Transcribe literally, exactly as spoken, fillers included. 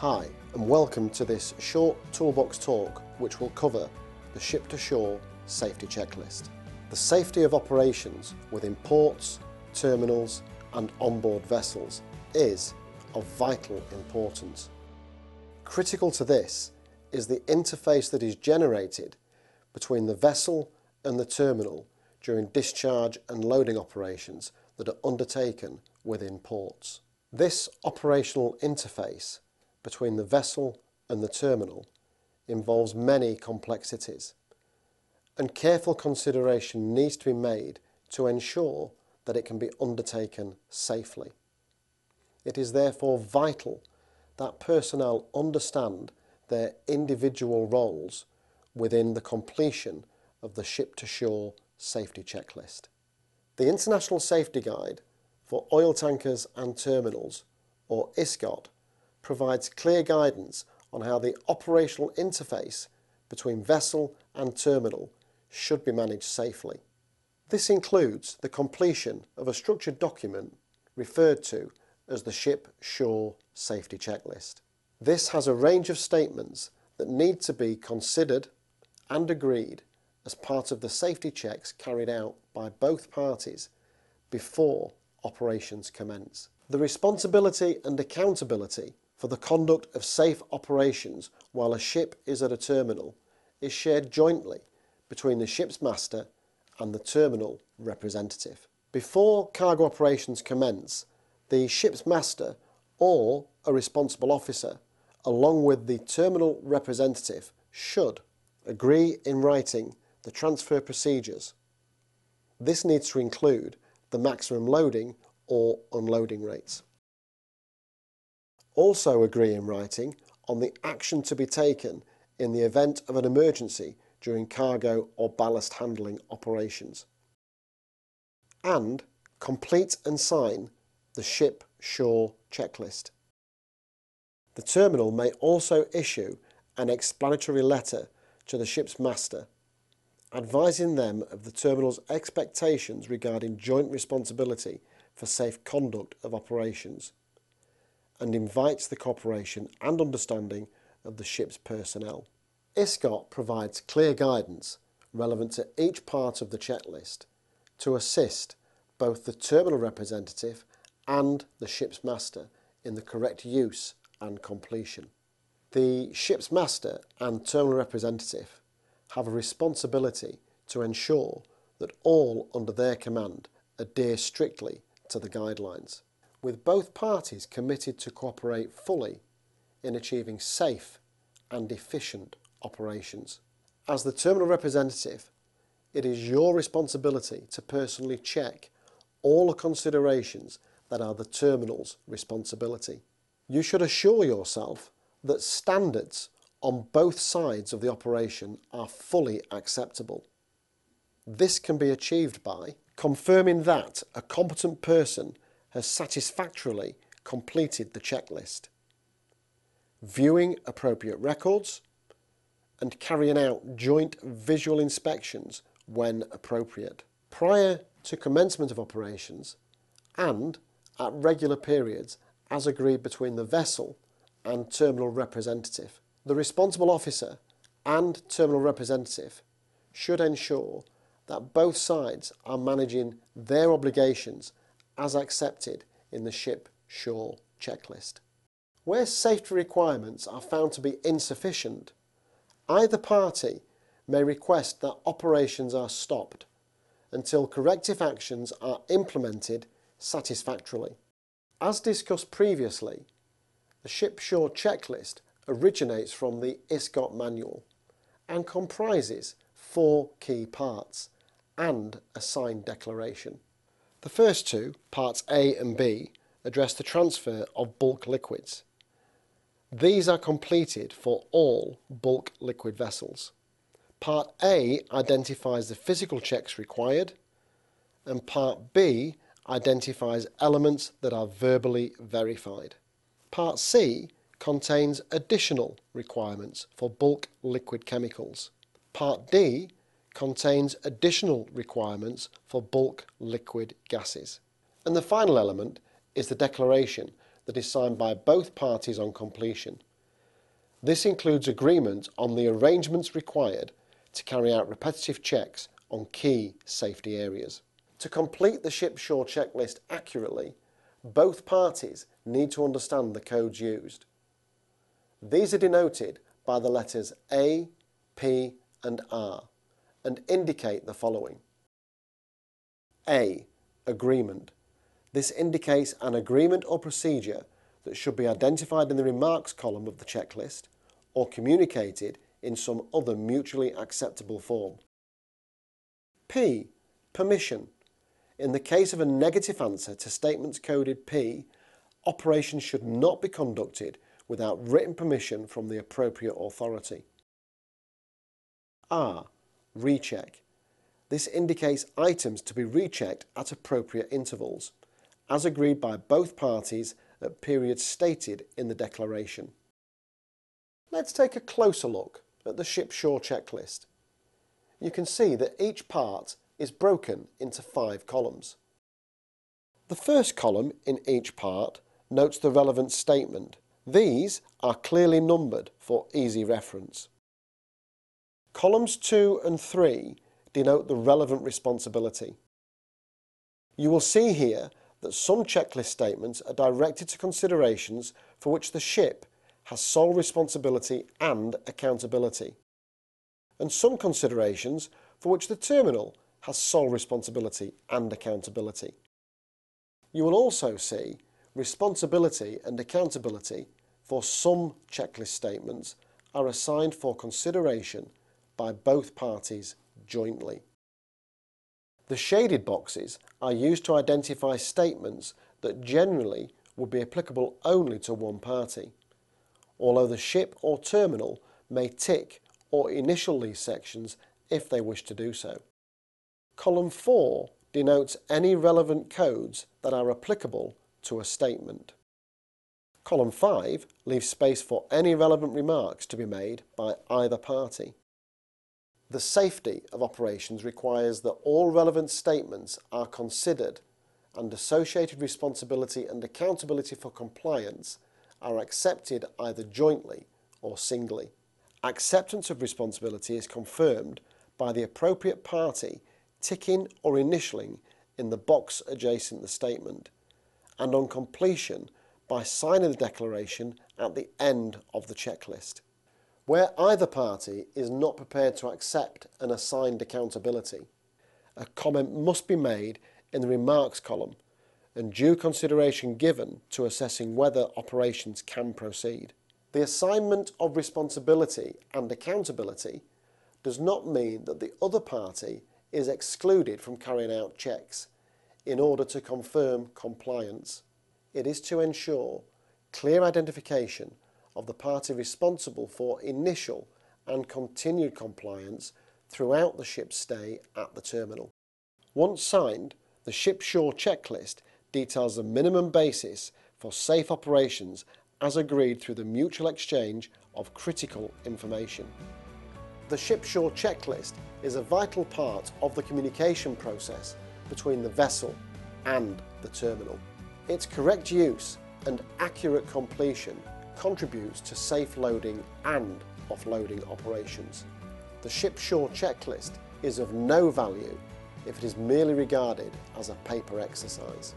Hi, and welcome to this short toolbox talk which will cover the Ship to Shore Safety Checklist. The safety of operations within ports, terminals and onboard vessels is of vital importance. Critical to this is the interface that is generated between the vessel and the terminal during discharge and loading operations that are undertaken within ports. This operational interface between the vessel and the terminal involves many complexities, and careful consideration needs to be made to ensure that it can be undertaken safely. It is therefore vital that personnel understand their individual roles within the completion of the Ship to Shore Safety Checklist. The International Safety Guide for Oil Tankers and Terminals, or ISGOTT, provides clear guidance on how the operational interface between vessel and terminal should be managed safely. This includes the completion of a structured document referred to as the Ship to Shore Safety Checklist. This has a range of statements that need to be considered and agreed as part of the safety checks carried out by both parties before operations commence. The responsibility and accountability for the conduct of safe operations while a ship is at a terminal is shared jointly between the ship's master and the terminal representative. Before cargo operations commence, the ship's master or a responsible officer, along with the terminal representative, should agree in writing the transfer procedures. This needs to include the maximum loading or unloading rates. Also agree in writing on the action to be taken in the event of an emergency during cargo or ballast handling operations. And complete and sign the Ship to Shore Checklist. The terminal may also issue an explanatory letter to the ship's master, advising them of the terminal's expectations regarding joint responsibility for safe conduct of operations, and invites the cooperation and understanding of the ship's personnel. ISGOTT provides clear guidance relevant to each part of the checklist to assist both the terminal representative and the ship's master in the correct use and completion. The ship's master and terminal representative have a responsibility to ensure that all under their command adhere strictly to the guidelines, with both parties committed to cooperate fully in achieving safe and efficient operations. As the terminal representative, it is your responsibility to personally check all the considerations that are the terminal's responsibility. You should assure yourself that standards on both sides of the operation are fully acceptable. This can be achieved by confirming that a competent person has satisfactorily completed the checklist, viewing appropriate records, and carrying out joint visual inspections when appropriate. Prior to commencement of operations and at regular periods as agreed between the vessel and terminal representative, the responsible officer and terminal representative should ensure that both sides are managing their obligations as accepted in the Ship to Shore Checklist. Where safety requirements are found to be insufficient, either party may request that operations are stopped until corrective actions are implemented satisfactorily. As discussed previously, the Ship to Shore Checklist originates from the ISGOTT manual and comprises four key parts and a signed declaration. The first two, parts A and B, address the transfer of bulk liquids. These are completed for all bulk liquid vessels. Part A identifies the physical checks required, and Part B identifies elements that are verbally verified. Part C contains additional requirements for bulk liquid chemicals. Part D contains additional requirements for bulk liquid gases. And the final element is the declaration that is signed by both parties on completion, This includes agreement on the arrangements required to carry out repetitive checks on key safety areas. To complete the Ship-Shore checklist accurately, both parties need to understand the codes used. These are denoted by the letters A, P and R and indicate the following. A. Agreement. This indicates an agreement or procedure that should be identified in the remarks column of the checklist or communicated in some other mutually acceptable form. P. Permission. In the case of a negative answer to statements coded P, operations should not be conducted without written permission from the appropriate authority. R. Recheck. This indicates items to be rechecked at appropriate intervals, as agreed by both parties at periods stated in the declaration. Let's take a closer look at the Ship-Shore checklist. You can see that each part is broken into five columns. The first column in each part notes the relevant statement. These are clearly numbered for easy reference. Columns two and three denote the relevant responsibility. You will see here that some checklist statements are directed to considerations for which the ship has sole responsibility and accountability, and some considerations for which the terminal has sole responsibility and accountability. You will also see responsibility and accountability for some checklist statements are assigned for consideration by both parties jointly. The shaded boxes are used to identify statements that generally would be applicable only to one party, although the ship or terminal may tick or initial these sections if they wish to do so. Column four denotes any relevant codes that are applicable to a statement. Column five leaves space for any relevant remarks to be made by either party. The safety of operations requires that all relevant statements are considered and associated responsibility and accountability for compliance are accepted either jointly or singly. Acceptance of responsibility is confirmed by the appropriate party ticking or initialing in the box adjacent the statement, and on completion by signing the declaration at the end of the checklist. Where either party is not prepared to accept an assigned accountability, a comment must be made in the remarks column and due consideration given to assessing whether operations can proceed. The assignment of responsibility and accountability does not mean that the other party is excluded from carrying out checks in order to confirm compliance. It is to ensure clear identification of the party responsible for initial and continued compliance throughout the ship's stay at the terminal. Once signed, the Ship-Shore checklist details the minimum basis for safe operations as agreed through the mutual exchange of critical information. The Ship-Shore checklist is a vital part of the communication process between the vessel and the terminal. Its correct use and accurate completion contributes to safe loading and offloading operations. The Ship-Shore checklist is of no value if it is merely regarded as a paper exercise.